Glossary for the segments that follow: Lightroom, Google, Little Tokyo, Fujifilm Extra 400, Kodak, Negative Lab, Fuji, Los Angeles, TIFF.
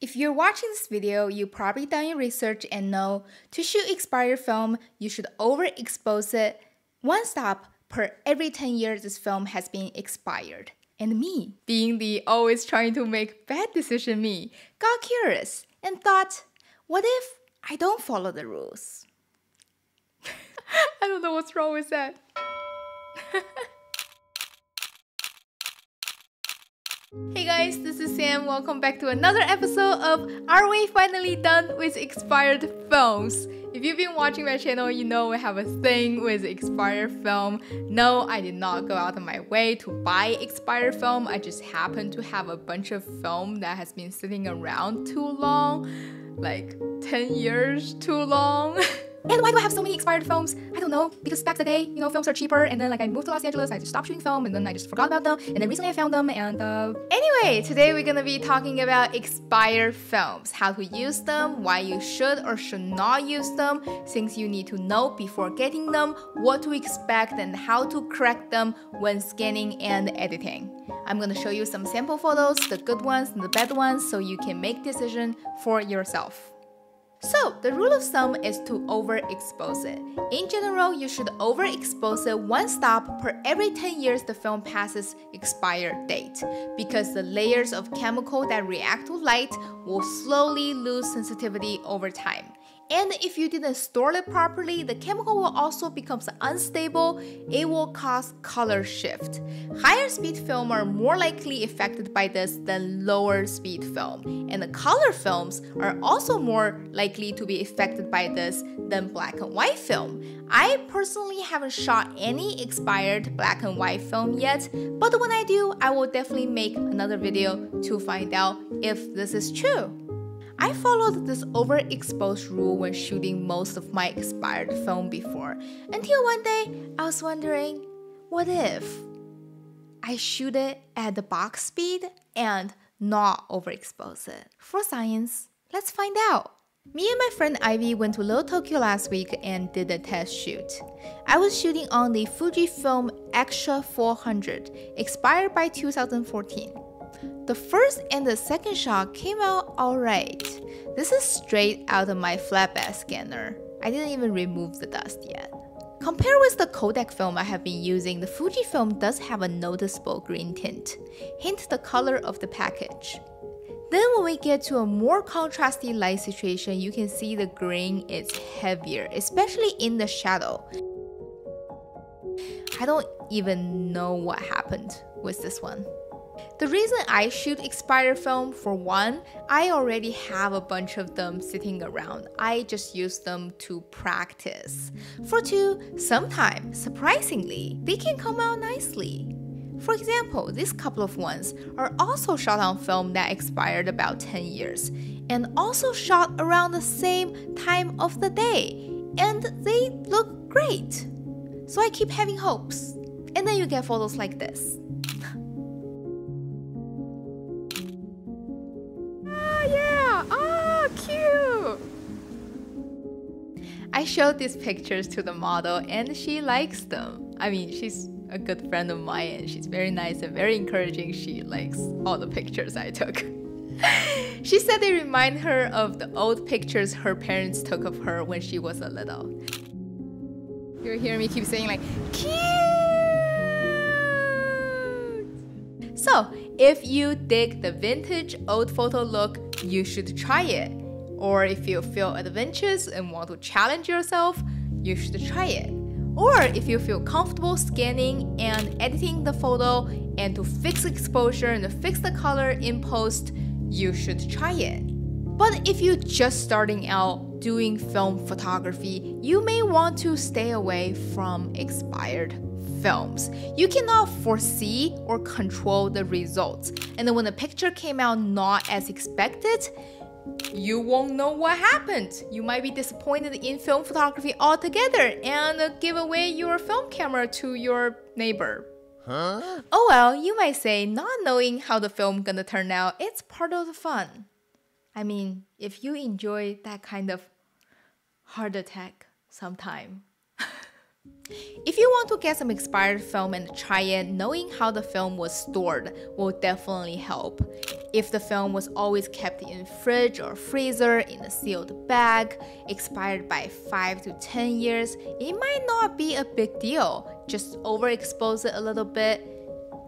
If you're watching this video, you've probably done your research and know to shoot expired film, you should overexpose it one stop per every 10 years this film has been expired. And me, being the always trying to make bad decision me, got curious and thought, what if I don't follow the rules? I don't know what's wrong with that. Hey guys, this is Sam. Welcome back to another episode of Are We Finally Done with Expired Films? If you've been watching my channel, you know I have a thing with expired film. No, I did not go out of my way to buy expired film. I just happened to have a bunch of film that has been sitting around too long, like 10 years too long. And why do I have so many expired films? I don't know, because back in the day, you know, films are cheaper, and then like I moved to Los Angeles, I just stopped shooting film, and then I just forgot about them, and then recently I found them, and Anyway, today we're gonna be talking about expired films, how to use them, why you should or should not use them, things you need to know before getting them, what to expect, and how to correct them when scanning and editing. I'm gonna show you some sample photos, the good ones and the bad ones, so you can make decisions for yourself. So, the rule of thumb is to overexpose it. In general, you should overexpose it one stop per every 10 years the film passes expired date, because the layers of chemical that react to light will slowly lose sensitivity over time. And if you didn't store it properly, the chemical will also become unstable. It will cause color shift. Higher speed film are more likely affected by this than lower speed film. And the color films are also more likely to be affected by this than black and white film. I personally haven't shot any expired black and white film yet, but when I do, I will definitely make another video to find out if this is true. I followed this overexposed rule when shooting most of my expired film before, until one day I was wondering, what if I shoot it at the box speed and not overexpose it? For science, let's find out. Me and my friend Ivy went to Little Tokyo last week and did a test shoot. I was shooting on the Fujifilm Extra 400, expired by 2014. The first and the second shot came out alright. This is straight out of my flatbed scanner. I didn't even remove the dust yet. Compared with the Kodak film I have been using, the Fujifilm does have a noticeable green tint. Hint the color of the package. Then when we get to a more contrasty light situation, you can see the green is heavier, especially in the shadow. I don't even know what happened with this one. The reason I shoot expired film, for one, I already have a bunch of them sitting around. I just use them to practice. For two, sometimes, surprisingly, they can come out nicely. For example, these couple of ones are also shot on film that expired about 10 years, and also shot around the same time of the day, and they look great. So I keep having hopes. And then you get photos like this. I showed these pictures to the model and she likes them. I mean, she's a good friend of mine and she's very nice and very encouraging. She likes all the pictures I took. She said they remind her of the old pictures her parents took of her when she was a little. You'll hear me keep saying like, cute! So, if you dig the vintage old photo look, you should try it. Or if you feel adventurous and want to challenge yourself, you should try it. Or if you feel comfortable scanning and editing the photo and to fix exposure and to fix the color in post, you should try it. But if you're just starting out doing film photography, you may want to stay away from expired films. You cannot foresee or control the results. And then when the picture came out not as expected, you won't know what happened. You might be disappointed in film photography altogether and give away your film camera to your neighbor. Huh? Oh well, you might say not knowing how the film gonna turn out, it's part of the fun. I mean, if you enjoy that kind of heart attack sometime. If you want to get some expired film and try it, knowing how the film was stored will definitely help. If the film was always kept in fridge or freezer in a sealed bag, expired by 5 to 10 years, it might not be a big deal. Just overexpose it a little bit,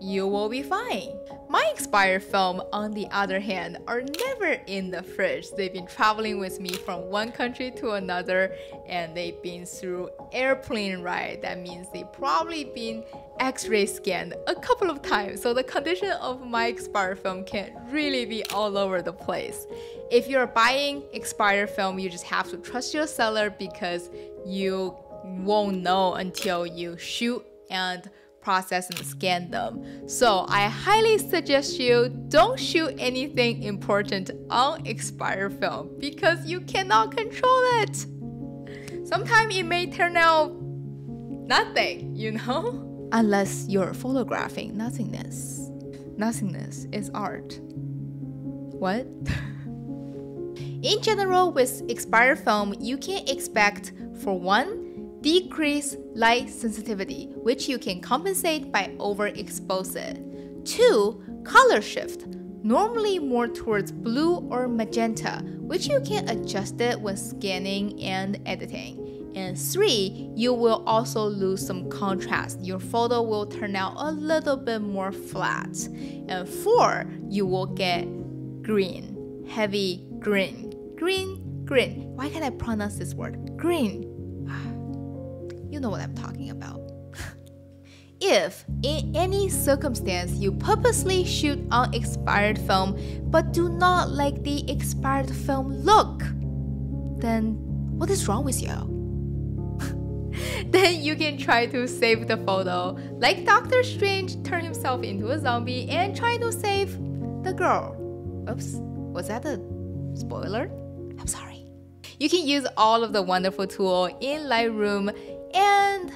you will be fine. My expired film, on the other hand, are never in the fridge. They've been traveling with me from one country to another, and they've been through airplane ride. That means they've probably been x-ray scanned a couple of times, so the condition of my expired film can really be all over the place. If you're buying expired film, you just have to trust your seller, because you won't know until you shoot and process and scan them. So I highly suggest you don't shoot anything important on expired film, because you cannot control it. Sometimes it may turn out nothing, you know? Unless you're photographing nothingness. Nothingness is art. What? In general, with expired film, you can expect, for one, decrease light sensitivity, which you can compensate by overexposing. 2. Color shift, normally more towards blue or magenta, which you can adjust it when scanning and editing. And 3. You will also lose some contrast. Your photo will turn out a little bit more flat. And 4. You will get green, heavy green, green, green. Why can't I pronounce this word? Green. You know what I'm talking about. If, in any circumstance, you purposely shoot on expired film but do not like the expired film look, then what is wrong with you? Then you can try to save the photo, like Doctor Strange turned himself into a zombie and try to save the girl. Oops, was that a spoiler? I'm sorry. You can use all of the wonderful tools in Lightroom and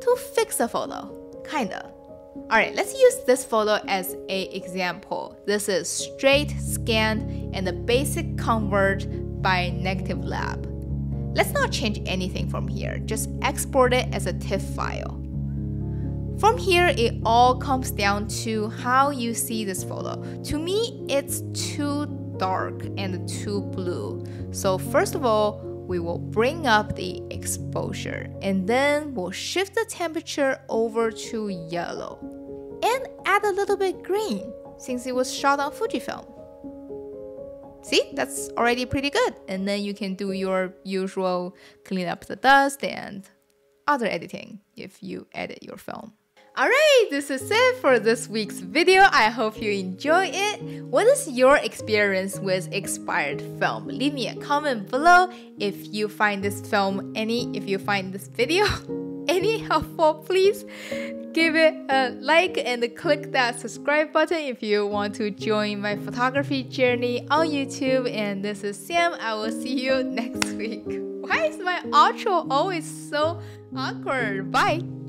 to fix a photo, kinda. Alright, let's use this photo as an example. This is straight scanned and the basic convert by Negative Lab. Let's not change anything from here, just export it as a TIFF file. From here, it all comes down to how you see this photo. To me, it's too dark and too blue. So first of all, we will bring up the exposure and then we'll shift the temperature over to yellow and add a little bit green since it was shot on Fujifilm. See, that's already pretty good. And then you can do your usual clean up the dust and other editing if you edit your film. Alright, this is it for this week's video. I hope you enjoy it. What is your experience with expired film? Leave me a comment below if you find this video any helpful. Please give it a like and click that subscribe button if you want to join my photography journey on YouTube. And this is Sam. I will see you next week. Why is my outro always so awkward? Bye!